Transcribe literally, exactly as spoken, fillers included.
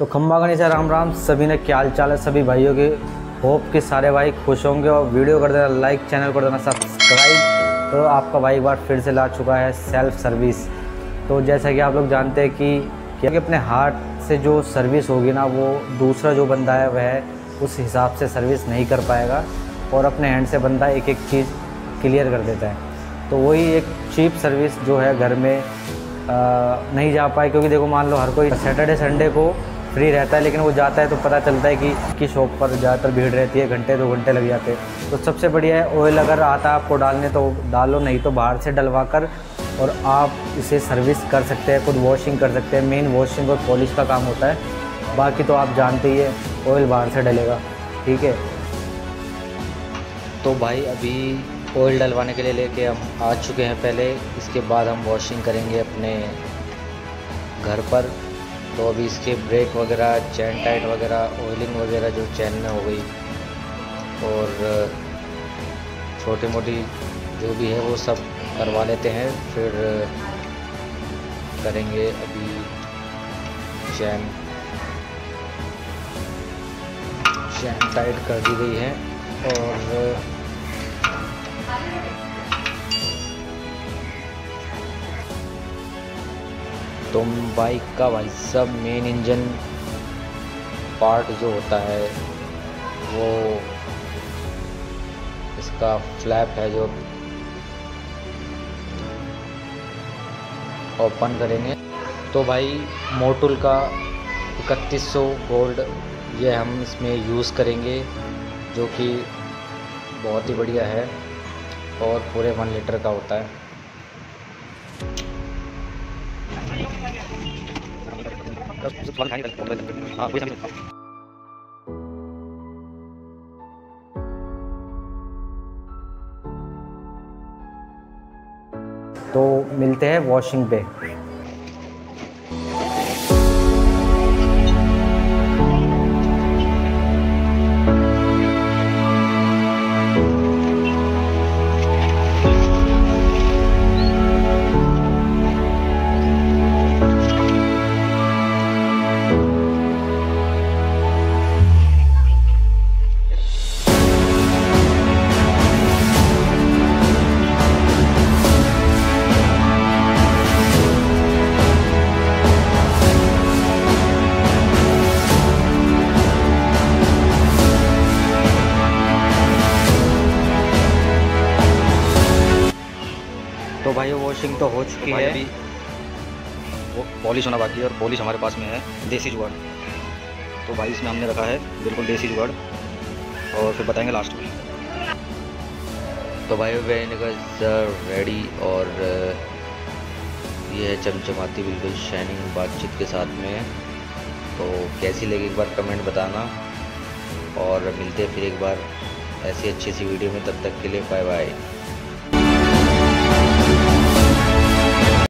तो खम्बा गणेशा राम राम सभी ने, क्या हाल चाल है सभी भाइयों के। होप के सारे भाई खुश होंगे और वीडियो कर देना लाइक, चैनल कर देना सब्सक्राइब। तो आपका भाई एक बार फिर से ला चुका है सेल्फ सर्विस। तो जैसा कि आप लोग जानते हैं कि क्योंकि अपने हार्ट से जो सर्विस होगी ना, वो दूसरा जो बंदा है वह उस हिसाब से सर्विस नहीं कर पाएगा और अपने हैंड से बंदा एक एक चीज़ क्लियर कर देता है। तो वही एक चीप सर्विस जो है घर में आ, नहीं जा पाए, क्योंकि देखो मान लो हर कोई सैटरडे संडे को फ्री रहता है, लेकिन वो जाता है तो पता चलता है कि की शॉप पर ज़्यादातर भीड़ रहती है, घंटे दो घंटे लग जाते हैं। तो सबसे बढ़िया है ऑयल अगर आता है आपको डालने तो डालो, नहीं तो बाहर से डलवा कर और आप इसे सर्विस कर सकते हैं, खुद वॉशिंग कर सकते हैं। मेन वॉशिंग और पॉलिश का काम होता है, बाकी तो आप जानते ही है ऑयल बाहर से डलेगा, ठीक है। तो भाई अभी ऑयल डलवाने के लिए लेके हम आ चुके हैं पहले, इसके बाद हम वॉशिंग करेंगे अपने घर पर। तो अभी इसके ब्रेक वगैरह, चैन टाइट वगैरह, ऑयलिंग वगैरह जो चैन में हो गई और छोटी मोटी जो भी है वो सब करवा लेते हैं, फिर करेंगे अभी चैन चैन टाइट कर दी गई है। और तो बाइक का भाई सब मेन इंजन पार्ट जो होता है वो इसका फ्लैप है, जो ओपन करेंगे। तो भाई मोटुल का इकतीस सौ गोल्ड ये हम इसमें यूज़ करेंगे, जो कि बहुत ही बढ़िया है और पूरे वन लीटर का होता है। तो मिलते हैं वॉशिंग पे। तो भाई वॉशिंग तो हो चुकी है, अभी वो पॉलिश होना बाकी है और पॉलिश हमारे पास में है देसी जुगाड़। तो भाई इसमें हमने रखा है बिल्कुल देसी जुगाड़ और फिर बताएंगे लास्ट में। तो भाई वेन इज रेडी और ये है चमचमाती बिल्कुल शाइनिंग बातचीत के साथ में। तो कैसी लगी एक बार कमेंट बताना और मिलते फिर एक बार ऐसी अच्छी सी वीडियो में। तब तक के लिए बाय बाय।